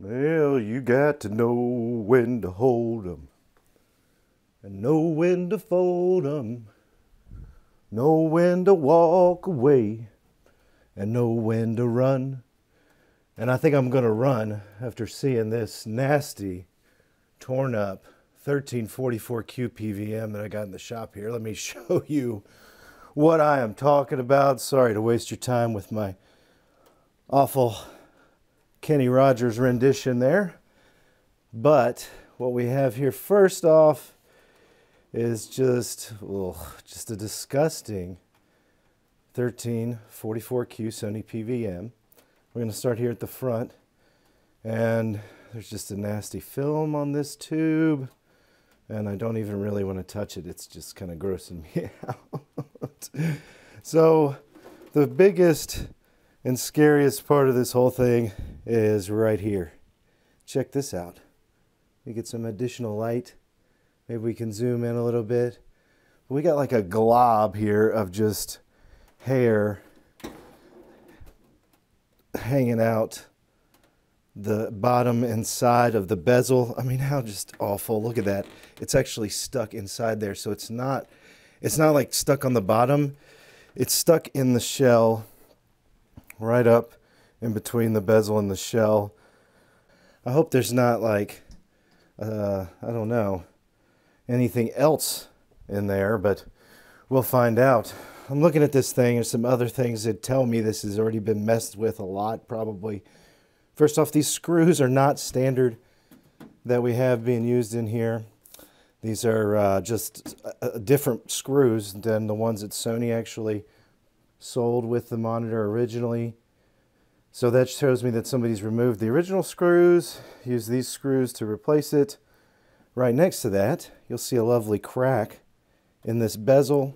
Well, you got to know when to hold 'em, and know when to fold 'em, know when to walk away, and know when to run. And I think I'm gonna run after seeing this nasty, torn up 1344Q PVM that I got in the shop here. Let me show you what I am talking about. Sorry to waste your time with my awful Kenny Rogers rendition there. But what we have here first off is just a disgusting 1344Q Sony PVM. We're going to start here at the front, and there's just a nasty film on this tube, and I don't even really want to touch it. It's just kind of grossing me out. So the biggest and scariest part of this whole thing is right here. Check this out. We get some additional light. Maybe we can zoom in a little bit. We got like a glob here of just hair hanging out the bottom and side of the bezel. I mean, how just awful. Look at that. It's actually stuck inside there. So it's not like stuck on the bottom. It's stuck in the shell, right up in between the bezel and the shell. I hope there's not like, I don't know, anything else in there, but we'll find out. I'm looking at this thing and some other things that tell me this has already been messed with a lot, probably. First off, these screws are not standard that we have being used in here. These are just different screws than the ones that Sony actually sold with the monitor originally. So that shows me that somebody's removed the original screws, used these screws to replace it. Right next to that, you'll see a lovely crack in this bezel.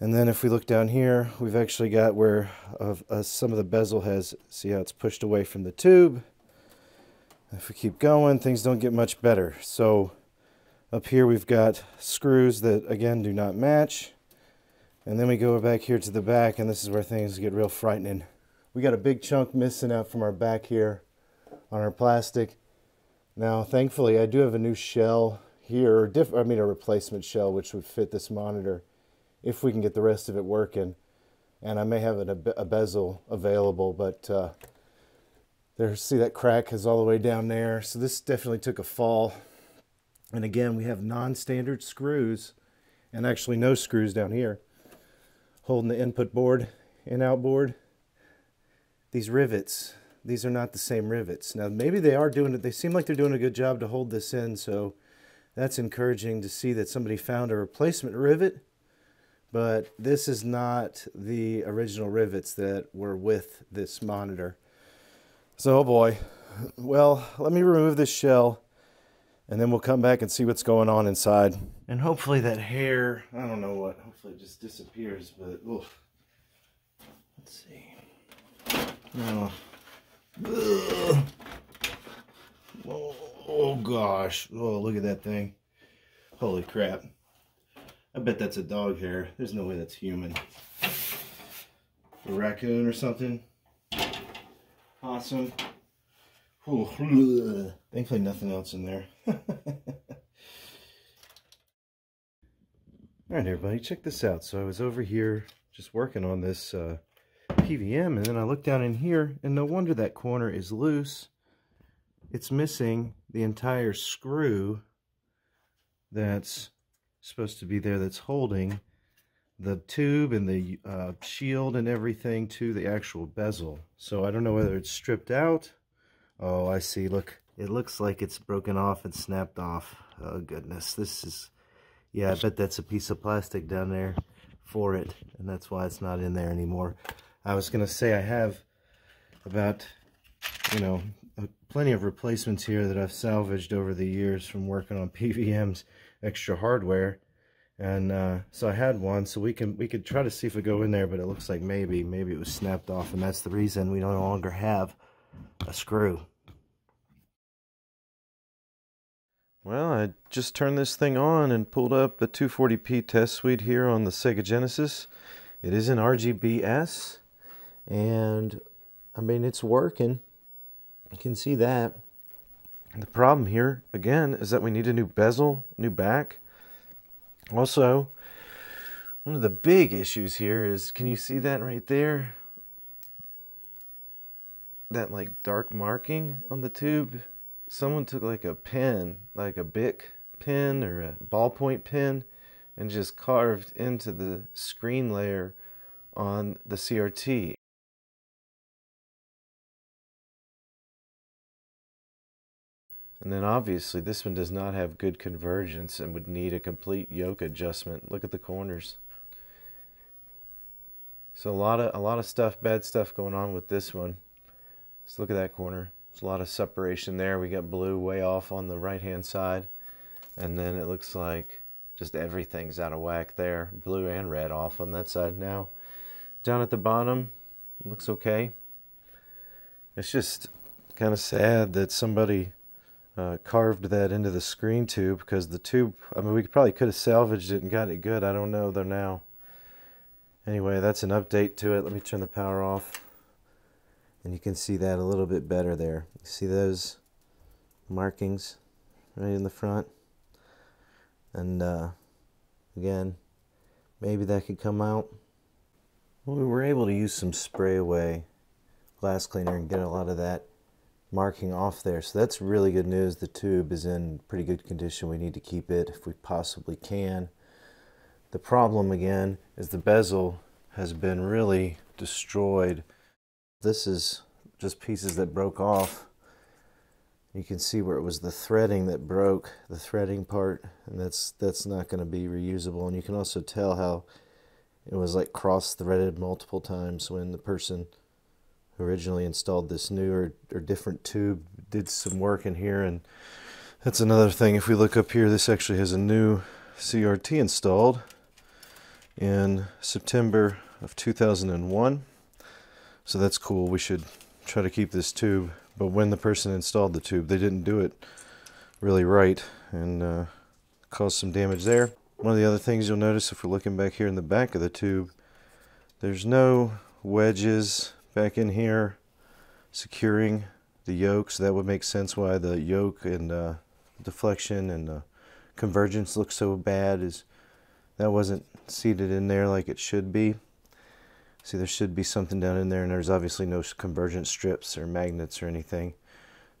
And then if we look down here, we've actually got where some of the bezel has, see how it's pushed away from the tube. If we keep going, things don't get much better. So up here we've got screws that again do not match. And then we go back here to the back, and this is where things get real frightening. We got a big chunk missing out from our back here on our plastic. Now, thankfully, I do have a new shell here, a replacement shell, which would fit this monitor, if we can get the rest of it working. And I may have a bezel available, but there, see that crack is all the way down there. So this definitely took a fall. And again, we have non-standard screws, and actually no screws down here, holding the input board and out board. These rivets, these are not the same rivets. Now maybe they are doing it, they seem like they're doing a good job to hold this in, so that's encouraging to see that somebody found a replacement rivet. But this is not the original rivets that were with this monitor. So, oh boy. Well, let me remove this shell, and then we'll come back and see what's going on inside. And hopefully that hair, I don't know what, hopefully it just disappears, but oof. Let's see. Oh, ugh. Oh gosh. Oh, look at that thing. Holy crap. I bet that's a dog hair. There's no way that's human. A raccoon or something. Awesome. Ooh, thankfully nothing else in there. Alright everybody, check this out. So I was over here just working on this PVM, and then I looked down in here, and no wonder that corner is loose. It's missing the entire screw that's supposed to be there, that's holding the tube and the shield and everything to the actual bezel. So I don't know whether it's stripped out. Oh, I see, look. It looks like it's broken off and snapped off. Oh goodness, this is, yeah, I bet that's a piece of plastic down there for it, and that's why it's not in there anymore. I was gonna say I have about, you know, plenty of replacements here that I've salvaged over the years from working on PVMs, extra hardware, and so I had one, so we could try to see if we go in there, but it looks like maybe it was snapped off, and that's the reason we no longer have a screw. Well, I just turned this thing on and pulled up the 240P Test Suite here on the Sega Genesis. It is in RGBS, and I mean, it's working. You can see that. The problem here, again, is that we need a new bezel, new back. Also, one of the big issues here is, can you see that right there? That like dark marking on the tube. Someone took like a pen, like a Bic pen or a ballpoint pen, and just carved into the screen layer on the CRT. And then obviously this one does not have good convergence and would need a complete yoke adjustment. Look at the corners. So a lot of stuff, bad stuff going on with this one. Let's look at that corner. There's a lot of separation there. We got blue way off on the right hand side. And then it looks like just everything's out of whack there. Blue and red off on that side now. Down at the bottom, it looks okay. It's just kind of sad that somebody carved that into the screen tube, because the tube, I mean, we probably could have salvaged it and got it good. I don't know though now. Anyway, that's an update to it. Let me turn the power off. And you can see that a little bit better there. You see those markings right in the front? And again, maybe that could come out. Well, we were able to use some spray away glass cleaner and get a lot of that marking off there. So that's really good news. The tube is in pretty good condition. We need to keep it if we possibly can. The problem again is the bezel has been really destroyed. This is just pieces that broke off. You can see where it was the threading that broke, the threading part, and that's not going to be reusable. And you can also tell how it was like cross-threaded multiple times when the person who originally installed this new or different tube did some work in here. And that's another thing. If we look up here, this actually has a new CRT installed in September of 2001. So that's cool. We should try to keep this tube. But when the person installed the tube, they didn't do it really right and caused some damage there. One of the other things you'll notice if we're looking back here in the back of the tube, there's no wedges back in here securing the yoke. So that would make sense why the yoke and deflection and convergence look so bad, is that wasn't seated in there like it should be. See, there should be something down in there, and there's obviously no convergent strips or magnets or anything.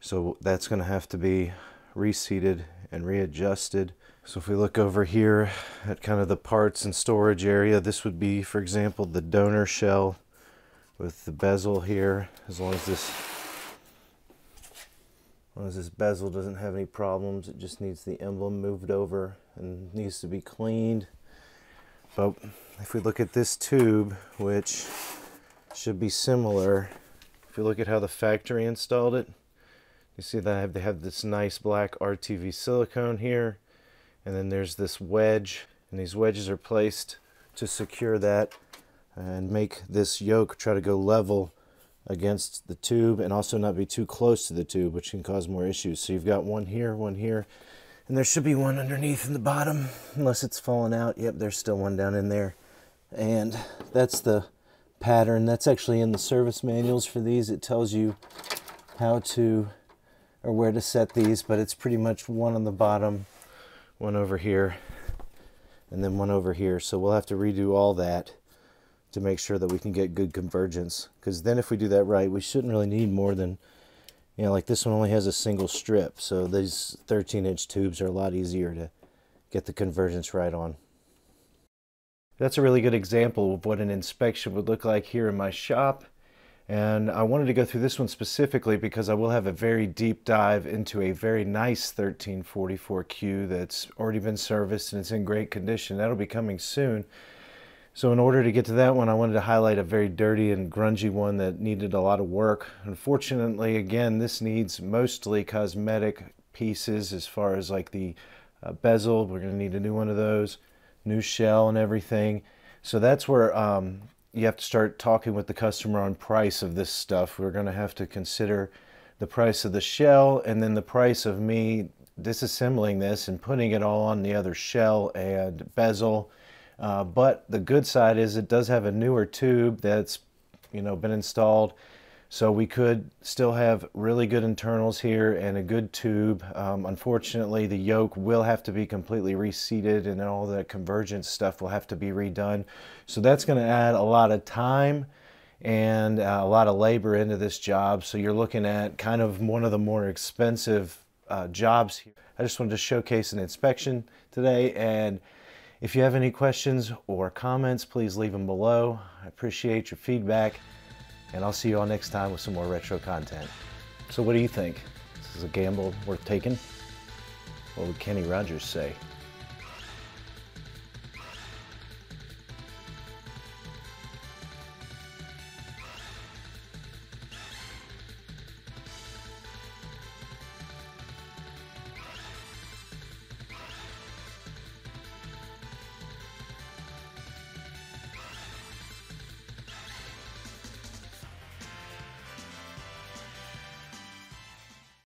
So that's going to have to be reseated and readjusted. So if we look over here at kind of the parts and storage area, this would be, for example, the donor shell with the bezel here. As long as this bezel doesn't have any problems, it just needs the emblem moved over and needs to be cleaned. But if we look at this tube, which should be similar, if you look at how the factory installed it, you see that they have this nice black RTV silicone here, and then there's this wedge, and these wedges are placed to secure that and make this yoke try to go level against the tube and also not be too close to the tube, which can cause more issues. So you've got one here, and there should be one underneath in the bottom, unless it's fallen out. Yep, there's still one down in there. And that's the pattern. That's actually in the service manuals for these. It tells you how to, or where to set these, but it's pretty much one on the bottom, one over here, and then one over here. So we'll have to redo all that to make sure that we can get good convergence. Because then if we do that right, we shouldn't really need more than, you know, like this one only has a single strip, so these 13-inch tubes are a lot easier to get the convergence right on. That's a really good example of what an inspection would look like here in my shop. And I wanted to go through this one specifically because I will have a very deep dive into a very nice 1344Q that's already been serviced and it's in great condition. That'll be coming soon. So in order to get to that one, I wanted to highlight a very dirty and grungy one that needed a lot of work. Unfortunately, again, this needs mostly cosmetic pieces as far as like the bezel. We're going to need a new one of those, new shell and everything. So that's where you have to start talking with the customer on price of this stuff. We're going to have to consider the price of the shell and then the price of me disassembling this and putting it all on the other shell and bezel. But the good side is it does have a newer tube that's, you know, been installed. So we could still have really good internals here and a good tube. Unfortunately, the yoke will have to be completely reseated and all the convergence stuff will have to be redone. So that's going to add a lot of time and a lot of labor into this job. So you're looking at kind of one of the more expensive jobs here. I just wanted to showcase an inspection today, and if you have any questions or comments, please leave them below. I appreciate your feedback, and I'll see you all next time with some more retro content. So what do you think? This is a gamble worth taking? What would Kenny Rogers say?